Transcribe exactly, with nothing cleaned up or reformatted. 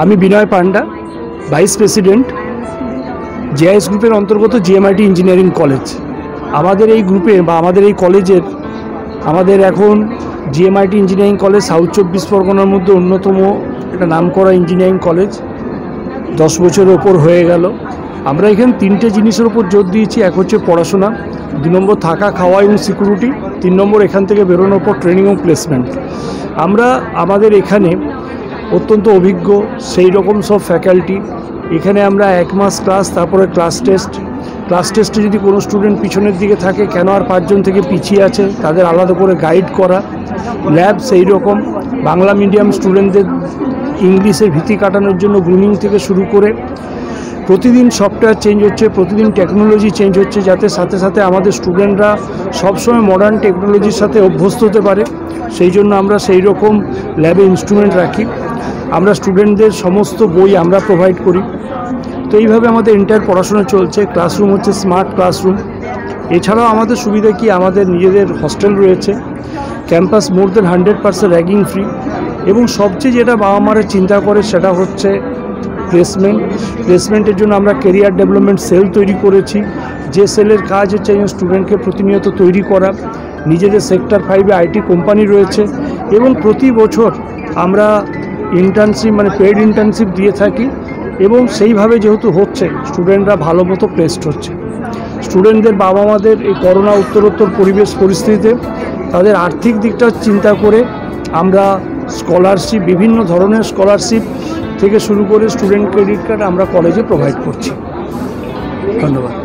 আমি Binay Panda, vice president, JIS গ্রুপের অন্তর্গত জিএমআইটি ইঞ্জিনিয়ারিং কলেজ। আমাদের এই গ্রুপে বা আমাদের এই কলেজের আমাদের এখন জিএমআইটি ইঞ্জিনিয়ারিং কলেজ সাউথ চব্বিশ পরগনার মধ্যে অন্যতম একটা নামকরা ইঞ্জিনিয়ারিং কলেজ। দশ বছরের ওপর হয়ে গেল। আমরা এখানে তিনটে জিনিসের ওপর জোর দিয়েছি। এক হচ্ছে পড়াশোনা, দুই নম্বর থাকা খাওয়া এবং সিকিউরিটি, তিন নম্বর এখান থেকে বেরোনোর পর ট্রেনিং ও প্লেসমেন্ট। আমরা আমাদের এখানে অত্যন্ত অভিজ্ঞ সেই রকম সব ফ্যাকাল্টি। এখানে আমরা এক মাস ক্লাস, তারপরে ক্লাস টেস্ট। ক্লাস টেস্টে যদি কোনো স্টুডেন্ট পিছনের দিকে থাকে, কেন আর পাঁচজন থেকে পিছিয়ে আছে, তাদের আলাদা করে গাইড করা। ল্যাব সেই রকম, বাংলা মিডিয়াম স্টুডেন্টদের ইংলিশের ভীতি কাটানোর জন্য গ্রুমিং থেকে শুরু করে প্রতিদিন সফটওয়্যার চেঞ্জ হচ্ছে, প্রতিদিন টেকনোলজি চেঞ্জ হচ্ছে, যাতে সাথে সাথে আমাদের স্টুডেন্টরা সবসময় মডার্ন টেকনোলজির সাথে অভ্যস্ত হতে পারে। সেই জন্য আমরা সেই রকম ল্যাবে ইনস্ট্রুমেন্ট রাখি। আমরা স্টুডেন্টদের সমস্ত বই আমরা প্রোভাইড করি। তো এইভাবে আমাদের এন্টায়ার পড়াশোনা চলছে। ক্লাসরুম হচ্ছে স্মার্ট ক্লাসরুম। এছাড়াও আমাদের সুবিধা কি, আমাদের নিজেদের হস্টেল রয়েছে, campus more than hundred percent ragging free. এবং সবচেয়ে যেটা বাবা মারা চিন্তা করে সেটা হচ্ছে প্লেসমেন্ট। প্লেসমেন্টের জন্য আমরা কেরিয়ার ডেভেলপমেন্ট সেল তৈরি করেছি, যে সেলের কাজ হচ্ছে একজন স্টুডেন্টকে প্রতিনিয়ত তৈরি করা। নিজেদের সেক্টর ফাইভে আইটি কোম্পানি রয়েছে এবং প্রতি বছর আমরা ইন্টার্নশিপ মানে পেইড ইন্টার্নশিপ দিয়ে থাকি। এবং সেইভাবে যেহেতু হচ্ছে, স্টুডেন্টরা ভালো মতো প্লেসড হচ্ছে। স্টুডেন্টদের বাবা মাদের এই করোনা উত্তরোত্তর পরিবেশ পরিস্থিতিতে তাদের আর্থিক দিকটা চিন্তা করে আমরা স্কলারশিপ, বিভিন্ন ধরনের স্কলারশিপ থেকে শুরু করে স্টুডেন্ট ক্রেডিট কার্ড আমরা কলেজে প্রোভাইড করছি। ধন্যবাদ।